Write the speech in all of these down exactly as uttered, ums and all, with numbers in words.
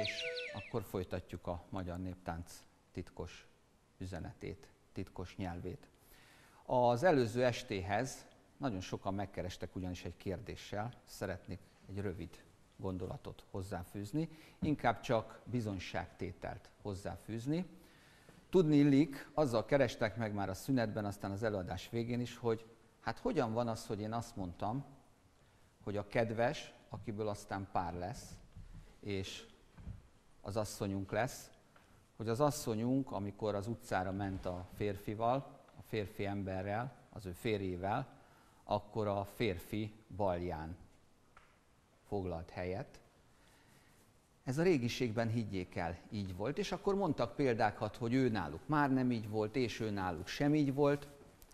És akkor folytatjuk a magyar néptánc titkos üzenetét, titkos nyelvét. Az előző estéhez nagyon sokan megkerestek ugyanis egy kérdéssel, szeretnék egy rövid gondolatot hozzáfűzni, inkább csak bizonyságtételt hozzáfűzni. Tudni illik, azzal kerestek meg már a szünetben, aztán az előadás végén is, hogy hát hogyan van az, hogy én azt mondtam, hogy a kedves, akiből aztán pár lesz, és az asszonyunk lesz, hogy az asszonyunk, amikor az utcára ment a férfival, a férfi emberrel, az ő férjével, akkor a férfi balján foglalt helyet. Ez a régiségben, higgyék el, így volt, és akkor mondtak példákat, hogy ő náluk már nem így volt, és ő náluk sem így volt.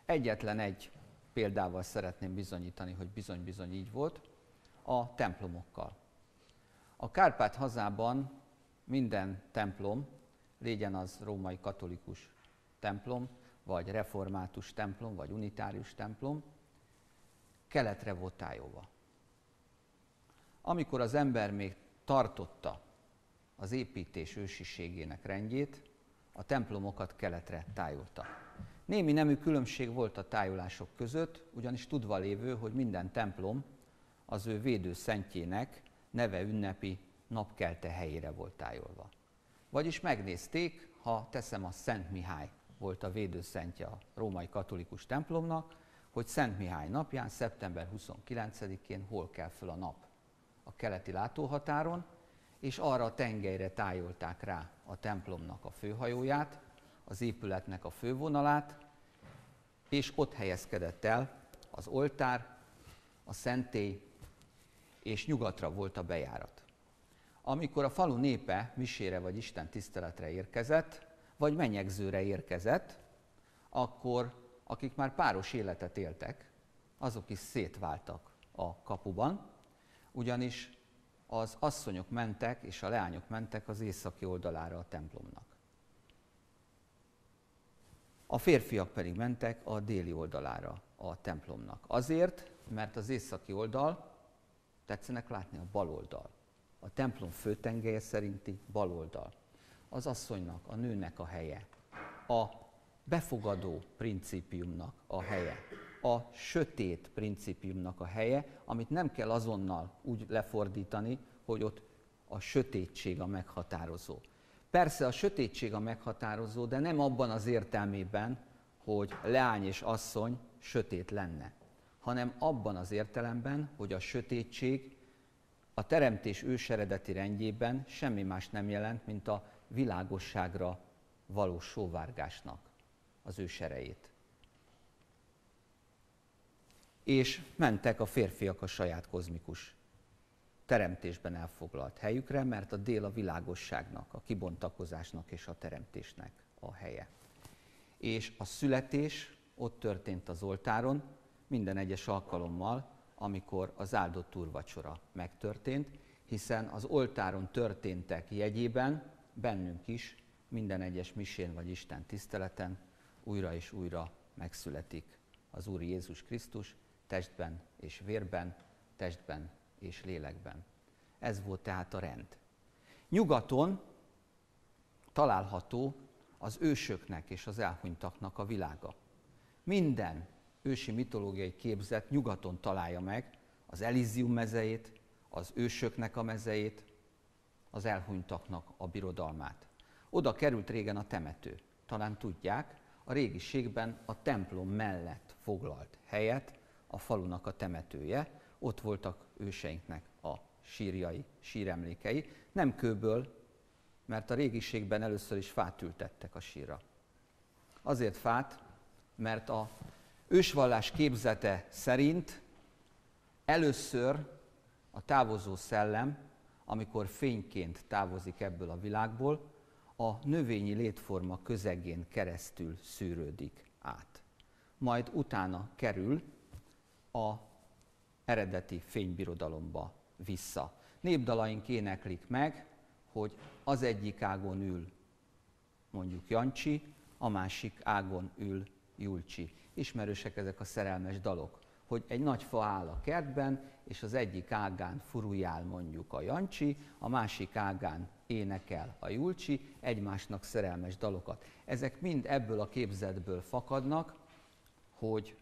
Egyetlen egy példával szeretném bizonyítani, hogy bizony-bizony így volt, a templomokkal. A Kárpát hazában minden templom, legyen az római katolikus templom, vagy református templom, vagy unitárius templom, keletre volt tájolva. Amikor az ember még tartotta az építés ősiségének rendjét, a templomokat keletre tájolta. Némi nemű különbség volt a tájolások között, ugyanis tudva lévő, hogy minden templom az ő védőszentjének neve ünnepi napkelte helyére volt tájolva. Vagyis megnézték, ha teszem a Szent Mihály volt a védőszentje a római katolikus templomnak, hogy Szent Mihály napján, szeptember huszonkilencedikén hol kell föl a nap a keleti látóhatáron, és arra a tengelyre tájolták rá a templomnak a főhajóját, az épületnek a fővonalát, és ott helyezkedett el az oltár, a szentély, és nyugatra volt a bejárat. Amikor a falu népe misére vagy Isten tiszteletre érkezett, vagy menyegzőre érkezett, akkor akik már páros életet éltek, azok is szétváltak a kapuban, ugyanis az asszonyok mentek és a leányok mentek az északi oldalára a templomnak. A férfiak pedig mentek a déli oldalára a templomnak. Azért, mert az északi oldal, tetszenek látni, a bal oldal. A templom főtengelye szerinti bal oldal. Az asszonynak, a nőnek a helye. A befogadó principiumnak a helye. A sötét principiumnak a helye, amit nem kell azonnal úgy lefordítani, hogy ott a sötétség a meghatározó. Persze a sötétség a meghatározó, de nem abban az értelmében, hogy leány és asszony sötét lenne, hanem abban az értelemben, hogy a sötétség a teremtés őseredeti rendjében semmi más nem jelent, mint a világosságra való sóvárgásnak az őserejét. És mentek a férfiak a saját kozmikus teremtésben elfoglalt helyükre, mert a dél a világosságnak, a kibontakozásnak és a teremtésnek a helye. És a születés ott történt az oltáron, minden egyes alkalommal, amikor az áldott úrvacsora megtörtént, hiszen az oltáron történtek jegyében bennünk is minden egyes misén vagy Isten tiszteleten újra és újra megszületik az Úr Jézus Krisztus, testben és vérben, testben és lélekben. Ez volt tehát a rend. Nyugaton található az ősöknek és az elhunytaknak a világa. Minden ősi mitológiai képzet nyugaton találja meg az Elízium mezejét, az ősöknek a mezejét, az elhunytaknak a birodalmát. Oda került régen a temető. Talán tudják, a régiségben a templom mellett foglalt helyet a falunak a temetője, ott voltak őseinknek a sírjai, síremlékei, nem kőből, mert a régiségben először is fát ültettek a sírra. Azért fát, mert a ősvallás képzete szerint először a távozó szellem, amikor fényként távozik ebből a világból, a növényi létforma közegén keresztül szűrődik át. Majd utána kerül a eredeti fénybirodalomba vissza. Népdalaink éneklik meg, hogy az egyik ágon ül mondjuk Jancsi, a másik ágon ül Julcsi. Ismerősek ezek a szerelmes dalok, hogy egy nagy fa áll a kertben, és az egyik ágán furuljál mondjuk a Jancsi, a másik ágán énekel a Julcsi, egymásnak szerelmes dalokat. Ezek mind ebből a képzetből fakadnak, hogy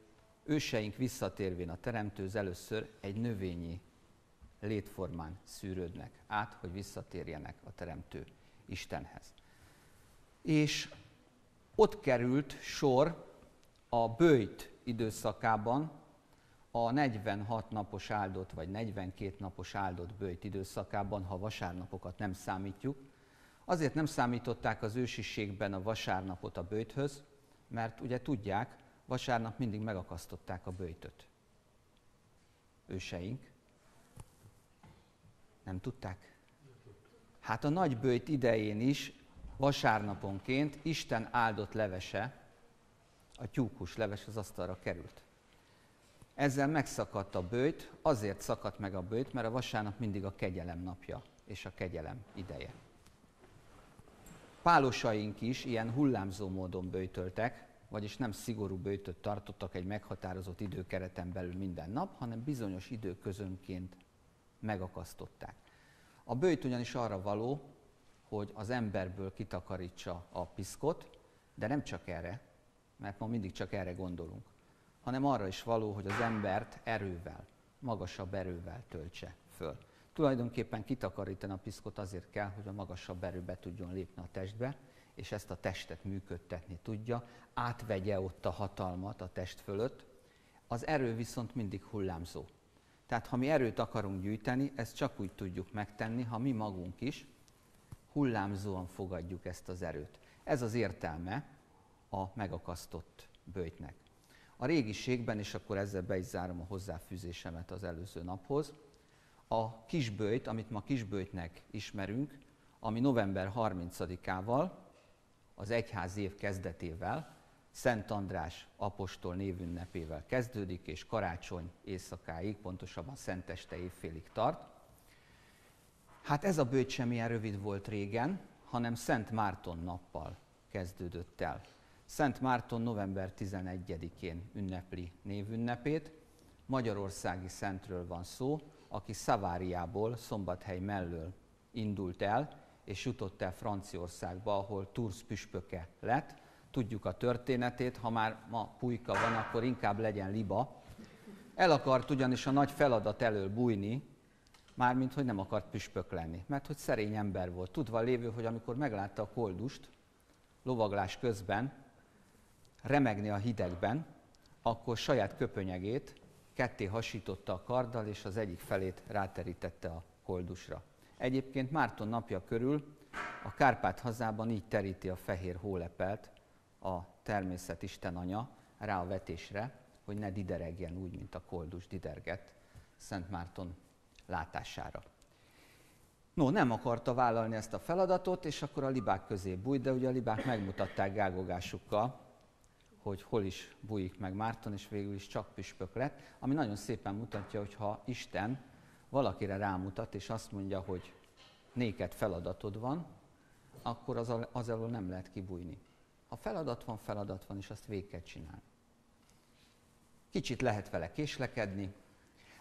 őseink visszatérvén a teremtőz először egy növényi létformán szűrődnek át, hogy visszatérjenek a teremtő Istenhez. És ott került sor a böjt időszakában, a negyvenhat napos áldott vagy negyvenkét napos áldott böjt időszakában, ha vasárnapokat nem számítjuk. Azért nem számították az ősiségben a vasárnapot a böjthöz, mert ugye tudják, vasárnap mindig megakasztották a böjtöt. Őseink nem tudták. Hát a nagy böjt idején is vasárnaponként Isten áldott levese, a tyúkus leves az asztalra került. Ezzel megszakadt a böjt, azért szakadt meg a böjt, mert a vasárnap mindig a kegyelem napja és a kegyelem ideje. Pálosaink is ilyen hullámzó módon böjtöltek, vagyis nem szigorú böjtöt tartottak egy meghatározott időkereten belül minden nap, hanem bizonyos időközönként megakasztották. A böjt ugyanis arra való, hogy az emberből kitakarítsa a piszkot, de nem csak erre, mert ma mindig csak erre gondolunk, hanem arra is való, hogy az embert erővel, magasabb erővel töltse föl. Tulajdonképpen kitakarítani a piszkot azért kell, hogy a magasabb erő be tudjon lépni a testbe, és ezt a testet működtetni tudja, átvegye ott a hatalmat a test fölött. Az erő viszont mindig hullámzó. Tehát ha mi erőt akarunk gyűjteni, ezt csak úgy tudjuk megtenni, ha mi magunk is hullámzóan fogadjuk ezt az erőt. Ez az értelme a megakasztott böjtnek. A régiségben, és akkor ezzel be is zárom a hozzáfűzésemet az előző naphoz, a kisböjt, amit ma kisböjtnek ismerünk, ami november harmincadikával, az egyház év kezdetével, Szent András apostol névünnepével kezdődik, és karácsony éjszakáig, pontosabban Szenteste évfélig tart. Hát ez a böjt sem ilyen rövid volt régen, hanem Szent Márton nappal kezdődött el. Szent Márton november tizenegyedikén ünnepli névünnepét. Magyarországi szentről van szó, aki Szaváriából, Szombathely mellől indult el, és jutott el Franciaországba, ahol Tours püspöke lett. Tudjuk a történetét, ha már ma pulyka van, akkor inkább legyen liba. El akart ugyanis a nagy feladat elől bújni, mármint hogy nem akart püspök lenni, mert hogy szerény ember volt. Tudva lévő, hogy amikor meglátta a koldust, lovaglás közben, remegni a hidegben, akkor saját köpönyegét ketté hasította a karddal, és az egyik felét ráterítette a koldusra. Egyébként Márton napja körül a Kárpát hazában így teríti a fehér hólepelt a természet istenanya rá a vetésre, hogy ne dideregjen úgy, mint a koldus didergett Szent Márton látására. No, nem akarta vállalni ezt a feladatot, és akkor a libák közé bújt, de ugye a libák megmutatták gágogásukkal, hogy hol is bújik meg Márton, és végül is csak püspök lett, ami nagyon szépen mutatja, hogy ha Isten valakire rámutat, és azt mondja, hogy néked feladatod van, akkor az, az elől nem lehet kibújni. Ha feladat van, feladat van, és azt végig kell csinálni. Kicsit lehet vele késlekedni,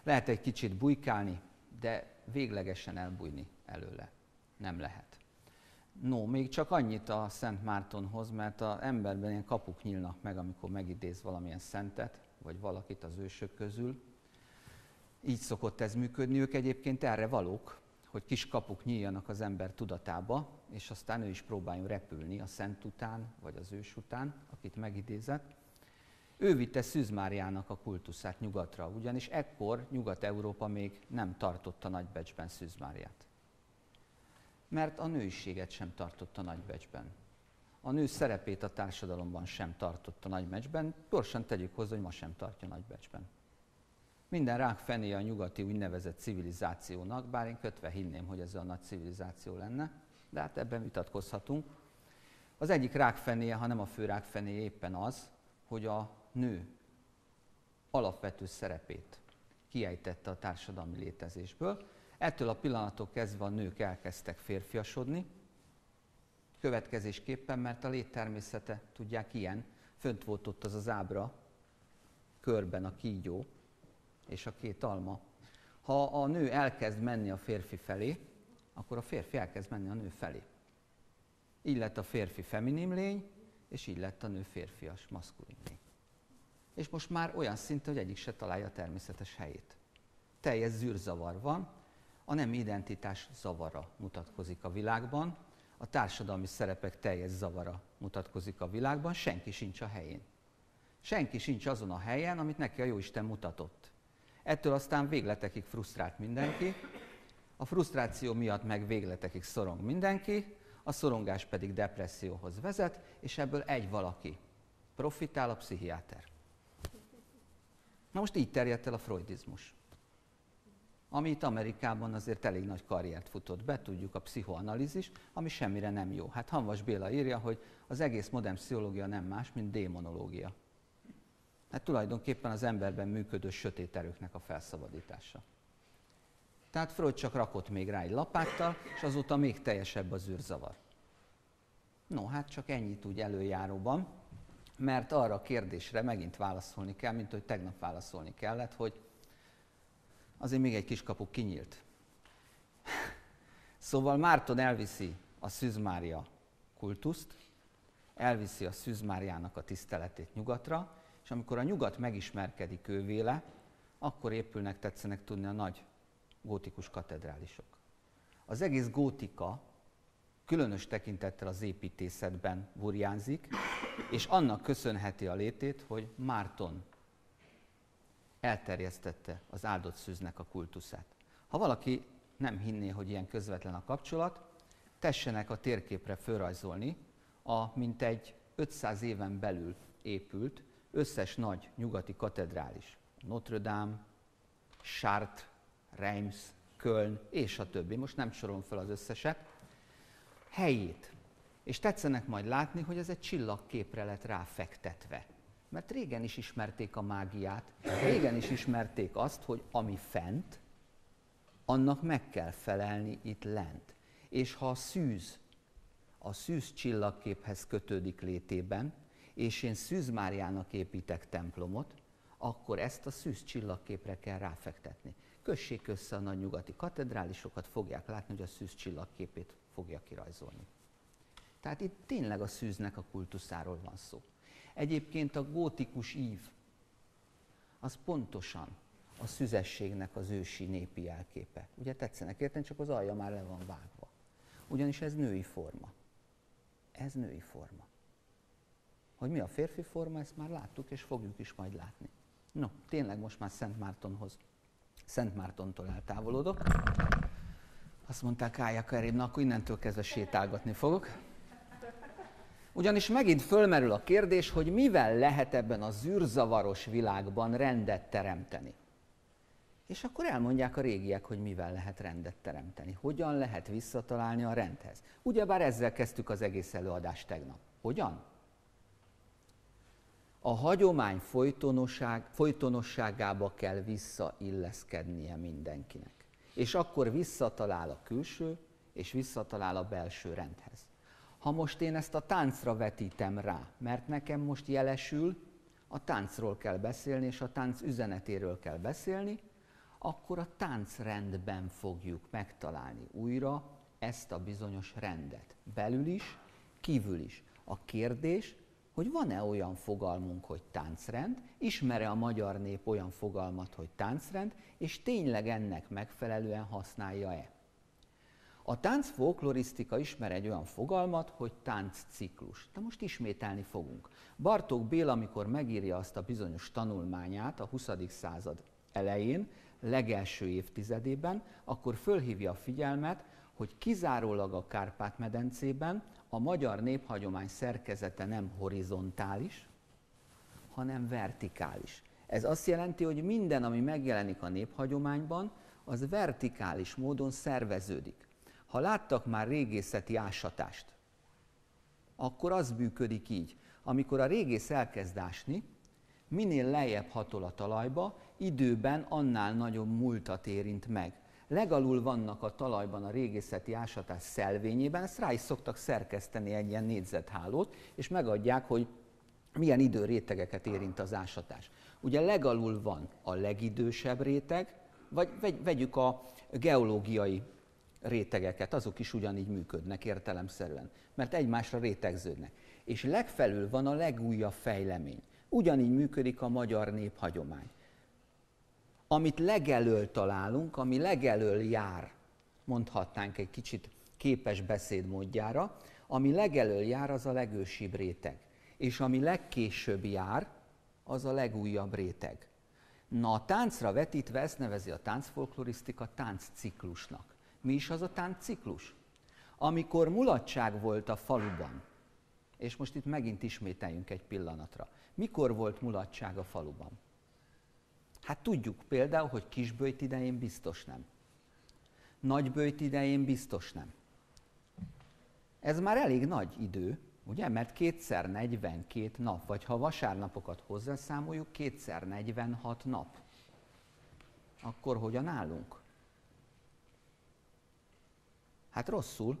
lehet egy kicsit bujkálni, de véglegesen elbújni előle nem lehet. No, még csak annyit a Szent Mártonhoz, mert az emberben ilyen kapuk nyílnak meg, amikor megidéz valamilyen szentet, vagy valakit az ősök közül. Így szokott ez működni, ők egyébként erre valók, hogy kis kapuk nyíljanak az ember tudatába, és aztán ő is próbáljon repülni a szent után, vagy az ős után, akit megidézett. Ő vitte Szűz Máriának a kultuszát nyugatra, ugyanis ekkor Nyugat-Európa még nem tartotta nagybecsben Szűz Máriát. Mert a nőiséget sem tartotta nagybecsben. A nő szerepét a társadalomban sem tartotta nagybecsben, gyorsan tegyük hozzá, hogy ma sem tartja nagybecsben. Minden rákfenéje a nyugati úgynevezett civilizációnak, bár én kötve hinném, hogy ez a nagy civilizáció lenne, de hát ebben vitatkozhatunk. Az egyik rákfenéje, ha nem a fő rákfenéje éppen az, hogy a nő alapvető szerepét kiejtette a társadalmi létezésből. Ettől a pillanattól kezdve a nők elkezdtek férfiasodni, következésképpen, mert a léttermészete, tudják, ilyen, fönt volt ott az az ábra, körben a kígyó és a két alma. Ha a nő elkezd menni a férfi felé, akkor a férfi elkezd menni a nő felé. Így lett a férfi feminim lény, és így lett a nő férfias, maszkulin lény. És most már olyan szinten, hogy egyik se találja a természetes helyét. Teljes zűrzavar van, a nem identitás zavara mutatkozik a világban, a társadalmi szerepek teljes zavara mutatkozik a világban, senki sincs a helyén. Senki sincs azon a helyen, amit neki a Jóisten mutatott. Ettől aztán végletekig frusztrált mindenki, a frusztráció miatt meg végletekig szorong mindenki, a szorongás pedig depresszióhoz vezet, és ebből egy valaki profitál, a pszichiáter. Na most így terjedt el a freudizmus, ami itt Amerikában azért elég nagy karriert futott be, tudjuk, a pszichoanalízis, ami semmire nem jó. Hát Hamvas Béla írja, hogy az egész modern pszichológia nem más, mint démonológia. Hát tulajdonképpen az emberben működő sötét erőknek a felszabadítása. Tehát Freud csak rakott még rá egy lapáttal, és azóta még teljesebb az űrzavar. No, hát csak ennyit úgy előjáróban, mert arra a kérdésre megint válaszolni kell, mint hogy tegnap válaszolni kellett, hogy azért még egy kiskapu kinyílt. Szóval Márton elviszi a Szűz Mária kultuszt, elviszi a Szűz Máriának a tiszteletét nyugatra, és amikor a nyugat megismerkedik ővéle, akkor épülnek, tetszenek tudni a nagy gótikus katedrálisok. Az egész gótika különös tekintettel az építészetben burjánzik, és annak köszönheti a létét, hogy Márton elterjesztette az áldott szűznek a kultuszát. Ha valaki nem hinné, hogy ilyen közvetlen a kapcsolat, tessenek a térképre fölrajzolni a mintegy ötszáz éven belül épült összes nagy nyugati katedrális. Notre Dame, Chartres, Reims, Köln és a többi, most nem sorolom fel az összeset, helyét. És tetszenek majd látni, hogy ez egy csillagképre lett ráfektetve. Mert régen is ismerték a mágiát, régen is ismerték azt, hogy ami fent, annak meg kell felelni itt lent. És ha a szűz, a szűz csillagképhez kötődik létében, és én Szűz Máriának építek templomot, akkor ezt a szűz csillagképre kell ráfektetni. Kössék össze a nagy nyugati katedrálisokat, fogják látni, hogy a szűz csillagképét fogja kirajzolni. Tehát itt tényleg a szűznek a kultuszáról van szó. Egyébként a gótikus ív, az pontosan a szüzességnek az ősi népi jelképe. Ugye tetszenek érteni, csak az alja már le van vágva. Ugyanis ez női forma. Ez női forma. Hogy mi a férfi forma, ezt már láttuk, és fogjuk is majd látni. No, tényleg most már Szent Mártonhoz, Szent Mártontól eltávolodok. Azt mondták, álljak erébb, na akkor innentől kezdve sétálgatni fogok. Ugyanis megint fölmerül a kérdés, hogy mivel lehet ebben a zűrzavaros világban rendet teremteni. És akkor elmondják a régiek, hogy mivel lehet rendet teremteni. Hogyan lehet visszatalálni a rendhez. Ugyebár ezzel kezdtük az egész előadást tegnap. Hogyan? A hagyomány folytonosság, folytonosságába kell visszailleszkednie mindenkinek. És akkor visszatalál a külső, és visszatalál a belső rendhez. Ha most én ezt a táncra vetítem rá, mert nekem most jelesül, a táncról kell beszélni, és a tánc üzenetéről kell beszélni, akkor a táncrendben fogjuk megtalálni újra ezt a bizonyos rendet. Belül is, kívül is. A kérdés, hogy van-e olyan fogalmunk, hogy táncrend, ismer-e a magyar nép olyan fogalmat, hogy táncrend, és tényleg ennek megfelelően használja-e? A táncfolklorisztika ismer egy olyan fogalmat, hogy táncciklus. De most ismételni fogunk. Bartók Béla, amikor megírja azt a bizonyos tanulmányát a huszadik század elején, legelső évtizedében, akkor fölhívja a figyelmet, hogy kizárólag a Kárpát-medencében a magyar néphagyomány szerkezete nem horizontális, hanem vertikális. Ez azt jelenti, hogy minden, ami megjelenik a néphagyományban, az vertikális módon szerveződik. Ha láttak már régészeti ásatást, akkor az működik így. Amikor a régész elkezd ásni, minél lejjebb hatol a talajba, időben annál nagyobb múltat érint meg. Legalul vannak a talajban a régészeti ásatás szelvényében, ezt rá is szoktak szerkeszteni egy ilyen négyzethálót, és megadják, hogy milyen időrétegeket érint az ásatás. Ugye legalul van a legidősebb réteg, vagy vegyük a geológiai rétegeket, azok is ugyanígy működnek értelemszerűen, mert egymásra rétegződnek. És legfelül van a legújabb fejlemény. Ugyanígy működik a magyar néphagyomány. Amit legelől találunk, ami legelől jár, mondhatnánk egy kicsit képes beszédmódjára, ami legelől jár, az a legősibb réteg. És ami legkésőbb jár, az a legújabb réteg. Na, a táncra vetítve ezt nevezi a táncfolklorisztika táncciklusnak. Mi is az a táncciklus? Amikor mulatság volt a faluban, és most itt megint ismételjünk egy pillanatra. Mikor volt mulatság a faluban? Hát tudjuk például, hogy Kisböjt idején biztos nem. Nagyböjt idején biztos nem. Ez már elég nagy idő, ugye? Mert kétszer negyvenkét nap, vagy ha vasárnapokat hozzászámoljuk, kétszer negyvenhat nap. Akkor hogyan állunk? Hát rosszul.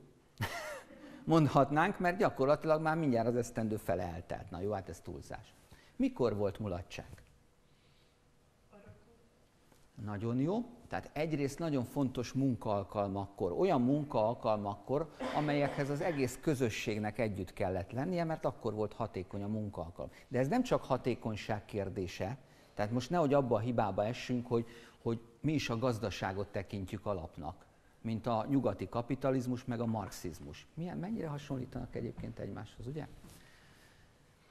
Mondhatnánk, mert gyakorlatilag már mindjárt az esztendő fele eltelt. Na jó, hát ez túlzás. Mikor volt mulatság? Nagyon jó. Tehát egyrészt nagyon fontos munkaalkalmakkor, olyan munkaalkalmakkor, amelyekhez az egész közösségnek együtt kellett lennie, mert akkor volt hatékony a munkaalkalom. De ez nem csak hatékonyság kérdése, tehát most nehogy abba a hibába essünk, hogy, hogy mi is a gazdaságot tekintjük alapnak, mint a nyugati kapitalizmus meg a marxizmus. Milyen, mennyire hasonlítanak egyébként egymáshoz, ugye?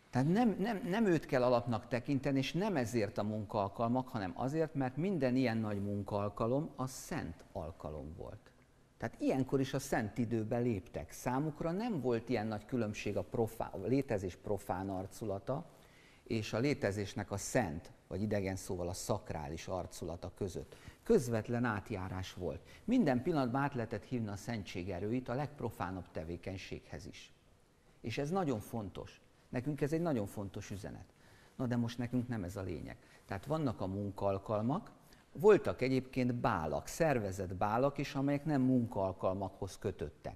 Tehát nem, nem, nem őt kell alapnak tekinteni, és nem ezért a munkaalkalmak, hanem azért, mert minden ilyen nagy munkaalkalom a szent alkalom volt. Tehát ilyenkor is a szent időbe léptek. Számukra nem volt ilyen nagy különbség a, profá, a létezés profán arculata és a létezésnek a szent, vagy idegen szóval a szakrális arculata között. Közvetlen átjárás volt. Minden pillanatban át lehetett hívni a szentség erőit a legprofánabb tevékenységhez is. És ez nagyon fontos. Nekünk ez egy nagyon fontos üzenet. Na de most nekünk nem ez a lényeg. Tehát vannak a munkaalkalmak, voltak egyébként bálak, szervezett bálak is, amelyek nem munkaalkalmakhoz kötöttek.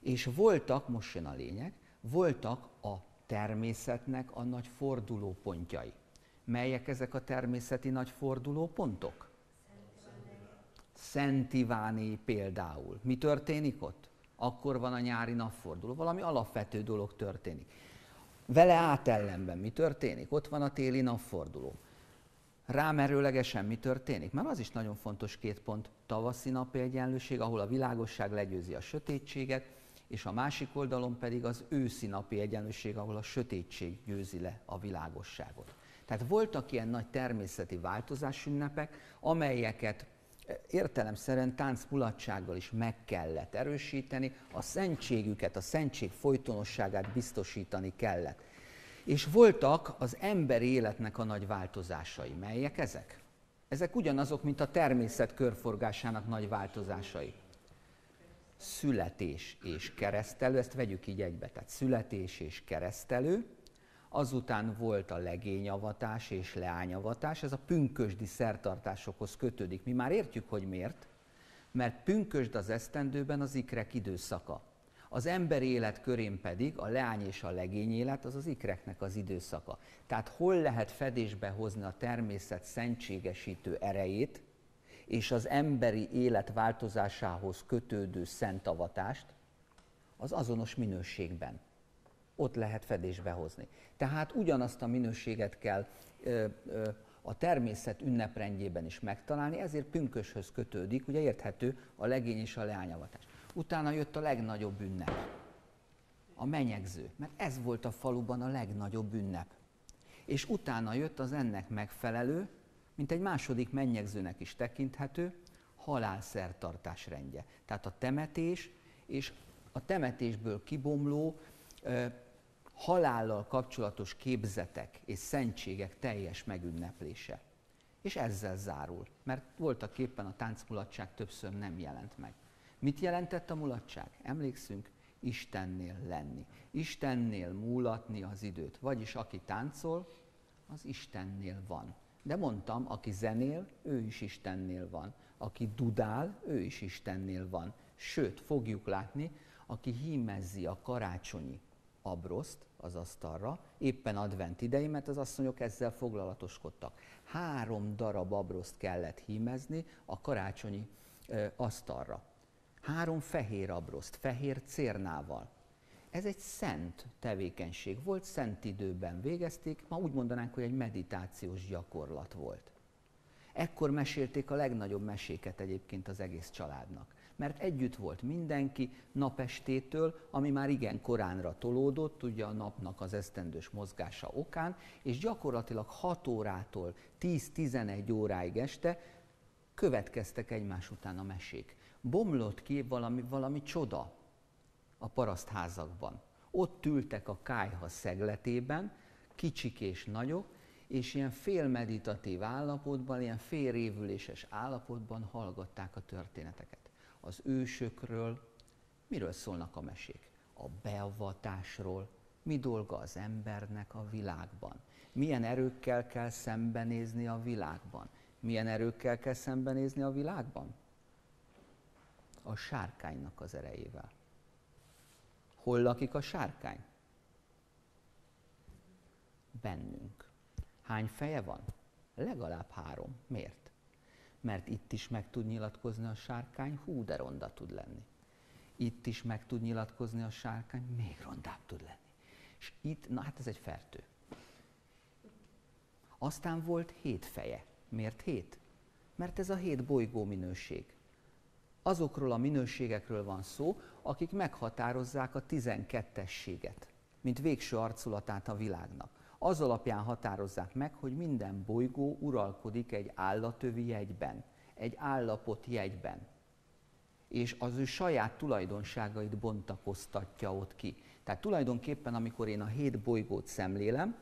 És voltak, most jön a lényeg, voltak a természetnek a nagy fordulópontjai. Melyek ezek a természeti nagy fordulópontok? Szentiváni például. Mi történik ott? Akkor van a nyári napforduló, valami alapvető dolog történik. Vele átellenben mi történik? Ott van a téli napforduló. Rámerőlegesen mi történik? Mert az is nagyon fontos két pont, tavaszi napi egyenlőség, ahol a világosság legyőzi a sötétséget, és a másik oldalon pedig az őszi napi egyenlőség, ahol a sötétség győzi le a világosságot. Tehát voltak ilyen nagy természeti változásünnepek, amelyeket értelemszerűen táncmulatsággal is meg kellett erősíteni, a szentségüket, a szentség folytonosságát biztosítani kellett. És voltak az emberi életnek a nagy változásai. Melyek ezek? Ezek ugyanazok, mint a természet körforgásának nagy változásai. Születés és keresztelő, ezt vegyük így egybe, tehát születés és keresztelő. Azután volt a legényavatás és leányavatás, ez a pünkösdi szertartásokhoz kötődik. Mi már értjük, hogy miért, mert pünkösd az esztendőben az ikrek időszaka. Az emberi élet körén pedig a leány és a legény élet az az ikreknek az időszaka. Tehát hol lehet fedésbe hozni a természet szentségesítő erejét és az emberi élet változásához kötődő szentavatást? Az azonos minőségben. Ott lehet fedésbe hozni. Tehát ugyanazt a minőséget kell ö, ö, a természet ünneprendjében is megtalálni, ezért pünköshöz kötődik, ugye érthető a legény és a leányavatás. Utána jött a legnagyobb ünnep, a menyegző, mert ez volt a faluban a legnagyobb ünnep. És utána jött az ennek megfelelő, mint egy második menyegzőnek is tekinthető, halálszertartás rendje. Tehát a temetés és a temetésből kibomló, ö, halállal kapcsolatos képzetek és szentségek teljes megünneplése. És ezzel zárul, mert voltak éppen a táncmulatság többször nem jelent meg. Mit jelentett a mulatság? Emlékszünk, Istennél lenni. Istennél múlatni az időt. Vagyis aki táncol, az Istennél van. De mondtam, aki zenél, ő is Istennél van. Aki dudál, ő is Istennél van. Sőt, fogjuk látni, aki hímezzi a karácsonyi abroszt az asztalra, éppen advent idején, mert az asszonyok ezzel foglalatoskodtak. Három darab abroszt kellett hímezni a karácsonyi ö, asztalra. Három fehér abroszt, fehér cérnával. Ez egy szent tevékenység volt, szent időben végezték, ma úgy mondanánk, hogy egy meditációs gyakorlat volt. Ekkor mesélték a legnagyobb meséket egyébként az egész családnak. Mert együtt volt mindenki napestétől, ami már igen koránra tolódott, ugye a napnak az esztendős mozgása okán, és gyakorlatilag hat órától tíz-tizenegy óráig este következtek egymás után a mesék. Bomlott ki valami, valami csoda a parasztházakban. Ott ültek a kályha szegletében, kicsik és nagyok, és ilyen félmeditatív állapotban, ilyen félrévüléses állapotban hallgatták a történeteket. Az ősökről, miről szólnak a mesék? A beavatásról, mi dolga az embernek a világban, milyen erőkkel kell szembenézni a világban. Milyen erőkkel kell szembenézni a világban? A sárkánynak az erejével. Hol lakik a sárkány? Bennünk. Hány feje van? Legalább három. Miért? Mert itt is meg tud nyilatkozni a sárkány, hú, de ronda tud lenni. Itt is meg tud nyilatkozni a sárkány, még rondább tud lenni. És itt, na hát ez egy fertő. Aztán volt hét feje. Miért hét? Mert ez a hét bolygó minőség. Azokról a minőségekről van szó, akik meghatározzák a tizenkettességet, mint végső arculatát a világnak. Az alapján határozzák meg, hogy minden bolygó uralkodik egy állatövi jegyben, egy állapot jegyben. És az ő saját tulajdonságait bontakoztatja ott ki. Tehát tulajdonképpen, amikor én a hét bolygót szemlélem,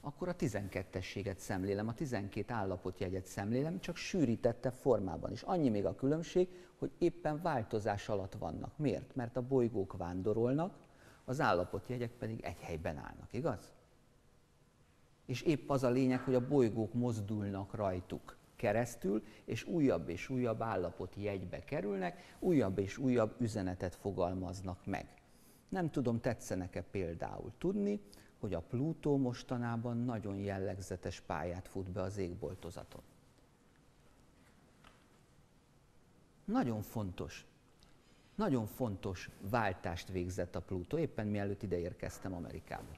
akkor a tizenkettességet szemlélem, a tizenkét állapotjegyet szemlélem, csak sűrítette formában is. Annyi még a különbség, hogy éppen változás alatt vannak. Miért? Mert a bolygók vándorolnak, az állapotjegyek pedig egy helyben állnak, igaz? És épp az a lényeg, hogy a bolygók mozdulnak rajtuk keresztül, és újabb és újabb állapoti jegybe kerülnek, újabb és újabb üzenetet fogalmaznak meg. Nem tudom, tetszenek-e például tudni, hogy a Plutó mostanában nagyon jellegzetes pályát fut be az égboltozaton. Nagyon fontos, nagyon fontos váltást végzett a Plutó, éppen mielőtt ide érkeztem Amerikába.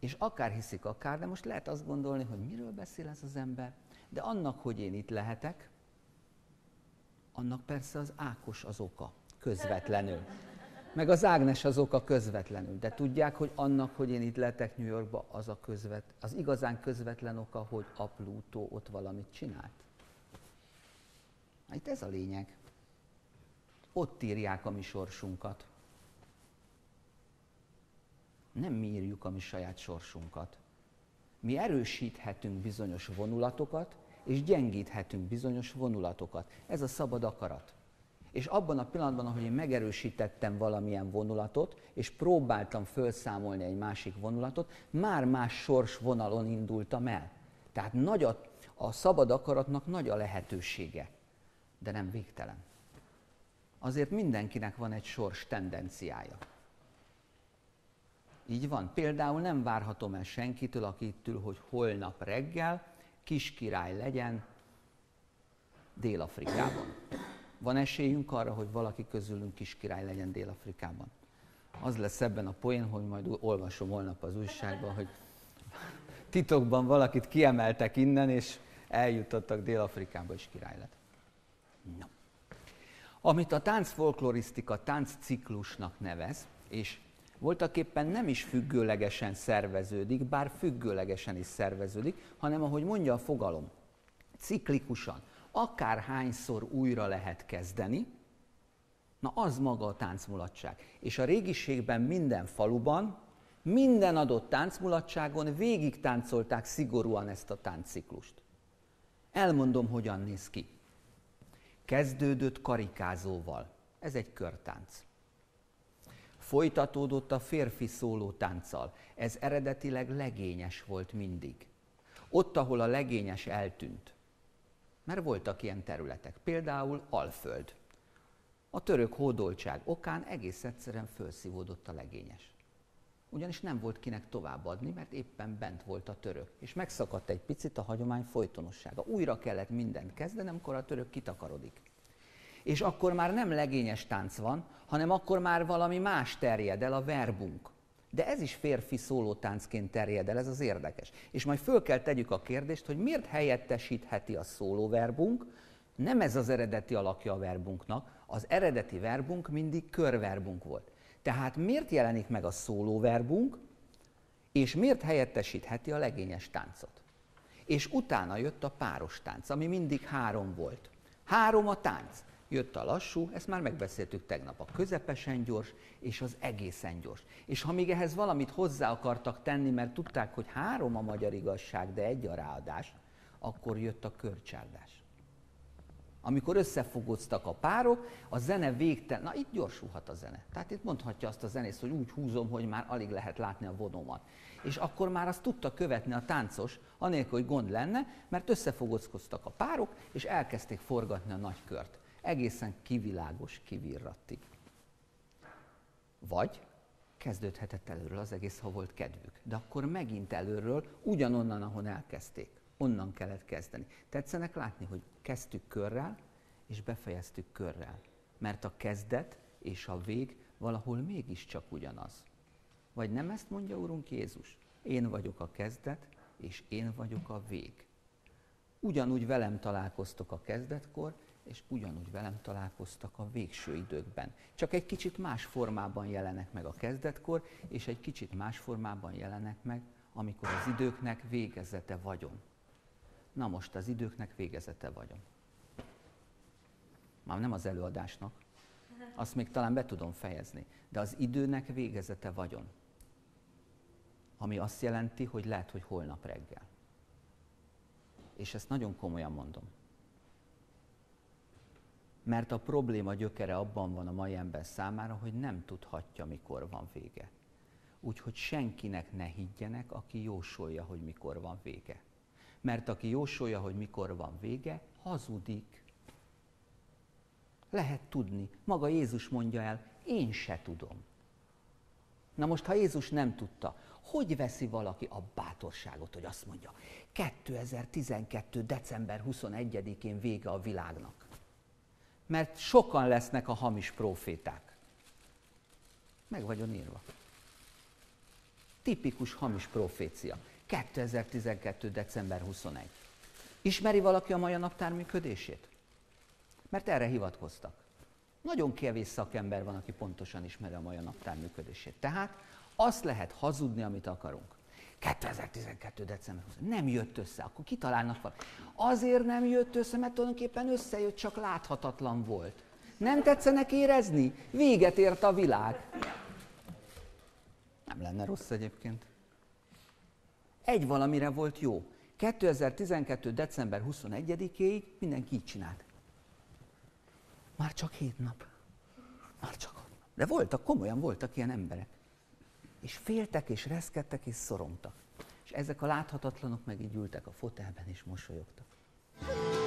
És akár hiszik, akár, de most lehet azt gondolni, hogy miről beszél ez az ember, de annak, hogy én itt lehetek, annak persze az Ákos az oka, közvetlenül. Meg az Ágnes az oka közvetlenül, de tudják, hogy annak, hogy én itt lehetek New Yorkba, az, a közvet, az igazán közvetlen oka, hogy a Plutó ott valamit csinált. Itt ez a lényeg. Ott írják a mi sorsunkat. Nem mi írjuk a mi saját sorsunkat. Mi erősíthetünk bizonyos vonulatokat, és gyengíthetünk bizonyos vonulatokat. Ez a szabad akarat. És abban a pillanatban, ahogy én megerősítettem valamilyen vonulatot, és próbáltam felszámolni egy másik vonulatot, már más sorsvonalon indultam el. Tehát nagy a, a szabad akaratnak nagy a lehetősége, de nem végtelen. Azért mindenkinek van egy sors tendenciája. Így van. Például nem várhatom el senkitől, aki itt ül, hogy holnap reggel kis király legyen Dél-Afrikában. Van esélyünk arra, hogy valaki közülünk kis király legyen Dél-Afrikában? Az lesz ebben a poén, hogy majd olvasom holnap az újságban, hogy titokban valakit kiemeltek innen, és eljutottak Dél-Afrikába, és király lett. No. Amit a táncfolklorisztika táncciklusnak nevez, és voltaképpen nem is függőlegesen szerveződik, bár függőlegesen is szerveződik, hanem ahogy mondja a fogalom, ciklikusan, akárhányszor újra lehet kezdeni, na az maga a táncmulatság. És a régiségben minden faluban, minden adott táncmulatságon végig táncolták szigorúan ezt a táncciklust. Elmondom, hogyan néz ki. Kezdődött karikázóval. Ez egy körtánc. Folytatódott a férfi szólótánccal. Ez eredetileg legényes volt mindig. Ott, ahol a legényes eltűnt. Mert voltak ilyen területek, például Alföld. A török hódoltság okán egész egyszerűen felszívódott a legényes. ugyanis nem volt kinek továbbadni, mert éppen bent volt a török. És megszakadt egy picit a hagyomány folytonossága. Újra kellett mindent kezdeni, amikor a török kitakarodik. És akkor már nem legényes tánc van, hanem akkor már valami más terjed el, a verbunk. De ez is férfi szólótáncként terjed el, ez az érdekes. És majd föl kell tegyük a kérdést, hogy miért helyettesítheti a szólóverbunk, nem ez az eredeti alakja a verbunknak, az eredeti verbunk mindig körverbunk volt. Tehát miért jelenik meg a szólóverbunk, és miért helyettesítheti a legényes táncot? És utána jött a páros tánc, ami mindig három volt. Három a tánc. Jött a lassú, ezt már megbeszéltük tegnap, a közepesen gyors és az egészen gyors. És ha még ehhez valamit hozzá akartak tenni, mert tudták, hogy három a magyar igazság, de egy a ráadás, akkor jött a körcsárdás. Amikor összefogóztak a párok, a zene végtelen, na itt gyorsulhat a zene. Tehát itt mondhatja azt a zenész, hogy úgy húzom, hogy már alig lehet látni a vonomat. És akkor már azt tudta követni a táncos, anélkül, hogy gond lenne, mert összefogózkoztak a párok, és elkezdték forgatni a nagy kört. Egészen kivilágos kivirrattig. Vagy kezdődhetett előről az egész, ha volt kedvük. De akkor megint előről, ugyanonnan, ahon elkezdték. Onnan kellett kezdeni. Tetszenek látni, hogy kezdtük körrel, és befejeztük körrel. Mert a kezdet és a vég valahol mégiscsak ugyanaz. Vagy nem ezt mondja Urunk Jézus? Én vagyok a kezdet, és én vagyok a vég. Ugyanúgy velem találkoztok a kezdetkor, és ugyanúgy velem találkoztak a végső időkben. Csak egy kicsit más formában jelenek meg a kezdetkor, és egy kicsit más formában jelenek meg, amikor az időknek végezete vagyom. Na most az időknek végezete vagyom. Már nem az előadásnak, azt még talán be tudom fejezni, de az időnek végezete vagyom. Ami azt jelenti, hogy lehet, hogy holnap reggel. És ezt nagyon komolyan mondom. Mert a probléma gyökere abban van a mai ember számára, hogy nem tudhatja, mikor van vége. Úgyhogy senkinek ne higgyenek, aki jósolja, hogy mikor van vége. Mert aki jósolja, hogy mikor van vége, hazudik. Lehet tudni. Maga Jézus mondja el, én se tudom. Na most, ha Jézus nem tudta, hogy veszi valaki a bátorságot, hogy azt mondja, kétezer-tizenkettő december huszonegyedikén vége a világnak. Mert sokan lesznek a hamis próféták. Meg vagyon írva. Tipikus hamis profécia. kétezer-tizenkettő december huszonegy. Ismeri valaki a maja naptár működését? Mert erre hivatkoztak. Nagyon kevés szakember van, aki pontosan ismeri a maja naptár működését. Tehát azt lehet hazudni, amit akarunk. kétezer-tizenkettő december huszonegyedike nem jött össze, akkor kitalálnak valamit. Azért nem jött össze, mert tulajdonképpen összejött, csak láthatatlan volt. Nem tetszenek érezni? Véget ért a világ. Nem lenne rossz egyébként. Egy valamire volt jó. kétezer-tizenkettő december huszonegyedikéig mindenki így csinált. Már csak hét nap. Már csak. De voltak, komolyan voltak ilyen emberek. És féltek, és reszkedtek, és szorongtak. És ezek a láthatatlanok meg így ültek a fotelben, és mosolyogtak.